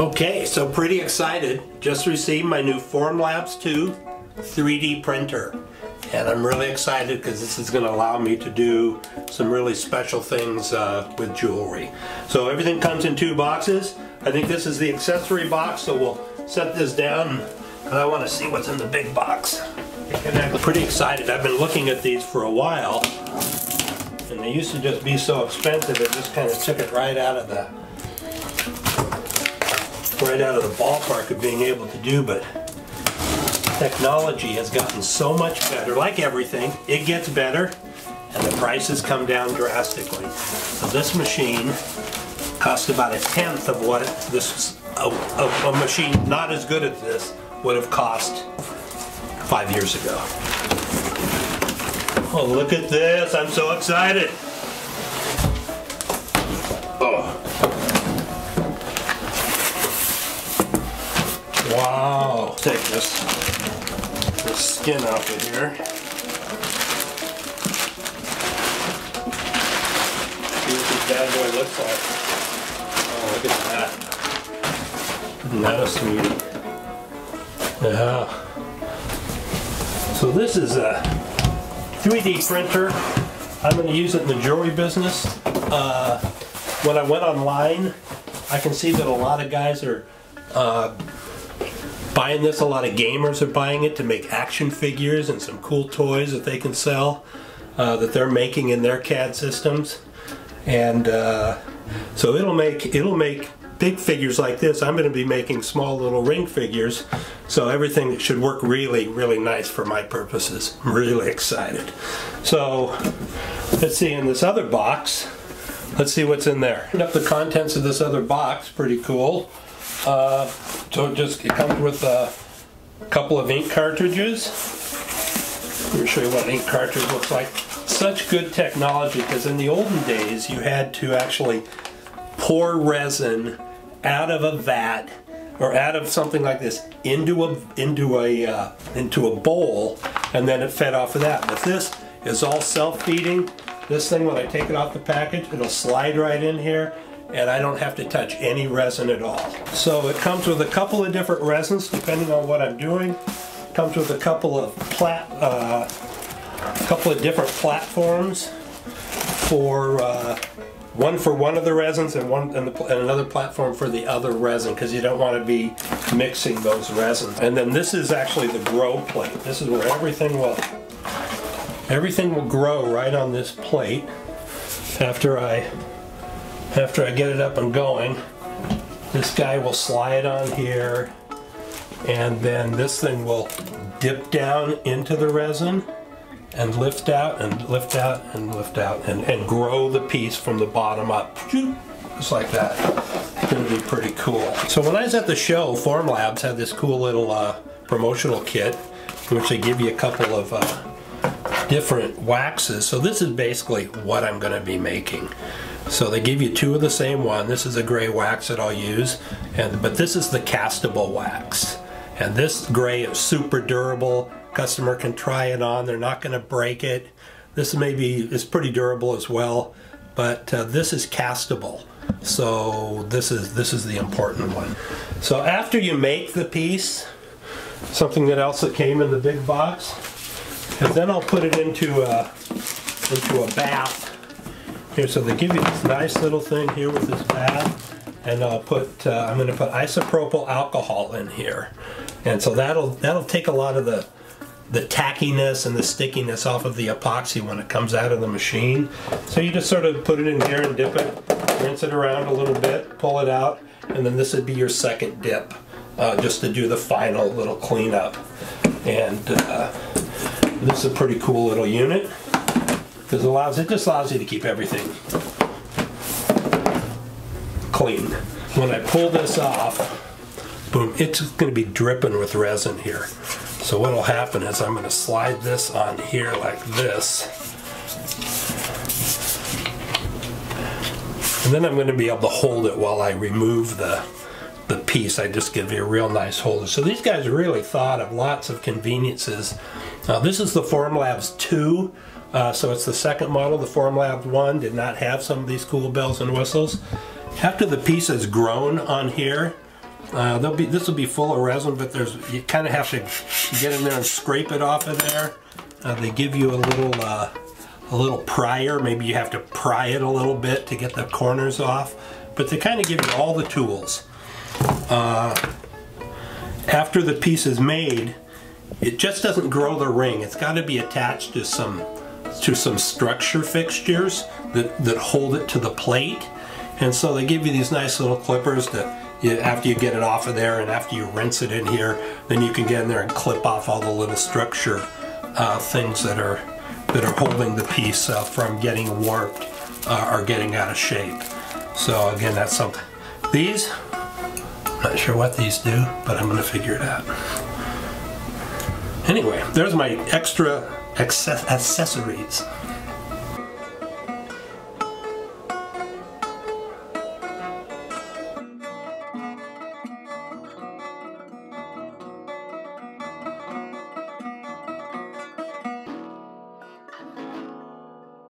Okay, so pretty excited. Just received my new Formlabs 2 3D printer. And I'm really excited because this is going to allow me to do some really special things with jewelry. So everything comes in two boxes. I think this is the accessory box, so we'll set this down because I want to see what's in the big box. And I'm pretty excited. I've been looking at these for a while, and they used to just be so expensive, it just kind of took it right out of the ballpark of being able to do, but technology has gotten so much better. Like everything, it gets better, and the prices come down drastically. So this machine cost about 1/10 of what a machine not as good as this would have cost 5 years ago. Oh, look at this! I'm so excited! Oh. Wow! Take this skin off of here. See what this bad boy looks like. Oh, look at that. Isn't that a sweetie? Yeah. So this is a 3D printer. I'm going to use it in the jewelry business. When I went online, I can see that a lot of guys are buying this. A lot of gamers are buying it to make action figures and some cool toys that they can sell that they're making in their CAD systems. And so it'll make big figures like this. I'm going to be making small little ring figures, so everything should work really, really nice for my purposes. I'm really excited. So let's see, in this other box, let's see what's in there. Open up the contents of this other box. Pretty cool. So it comes with a couple of ink cartridges. Let me show you what an ink cartridge looks like. Such good technology, because in the olden days you had to actually pour resin out of a vat or out of something like this into a bowl, and then it fed off of that. But this is all self-feeding. This thing, when I take it off the package, it'll slide right in here, and I don't have to touch any resin at all. So it comes with a couple of different resins depending on what I'm doing. It comes with a couple of different platforms, for one for one of the resins and another platform for the other resin, because you don't want to be mixing those resins. And then this is actually the grow plate. This is where everything will grow right on this plate after I get it up and going. This guy will slide on here, and then this thing will dip down into the resin and lift out and lift out and lift out and grow the piece from the bottom up. Just like that. It's going to be pretty cool. So when I was at the show, Formlabs had this cool little promotional kit in which they give you a couple of different waxes. So this is basically what I'm going to be making. So they give you two of the same one. This is a gray wax that I'll use, but this is the castable wax. And this gray is super durable. Customer can try it on. They're not going to break it. This is pretty durable as well, but this is castable. So this is the important one. So after you make the piece, something else that came in the big box, and then I'll put it into a bath. Here, so they give you this nice little thing here with this bath, and I'll put I'm going to put isopropyl alcohol in here, and so that'll take a lot of the tackiness and the stickiness off of the epoxy when it comes out of the machine. So you just sort of put it in here and dip it, rinse it around a little bit, pull it out, and then this would be your second dip, just to do the final little cleanup. And this is a pretty cool little unit. Because it just allows you to keep everything clean. When I pull this off, boom, it's going to be dripping with resin here. So what will happen is I'm going to slide this on here like this. And then I'm going to be able to hold it while I remove the piece. I just give you a real nice holder. So these guys really thought of lots of conveniences. Now this is the Formlabs 2. So it's the second model. The Formlabs 1 did not have some of these cool bells and whistles. After the piece has grown on here, This will be full of resin, but you kind of have to get in there and scrape it off of there. They give you a little prier. Maybe you have to pry it a little bit to get the corners off, but they kind of give you all the tools. After the piece is made, it just doesn't grow the ring. It's got to be attached to some structure fixtures that hold it to the plate. And so they give you these nice little clippers that, after you get it off of there and after you rinse it in here, then you can get in there and clip off all the little structure things that are holding the piece from getting warped or getting out of shape. So again, that's something. These, I'm not sure what these do, but I'm going to figure it out. Anyway, there's my extra accessories.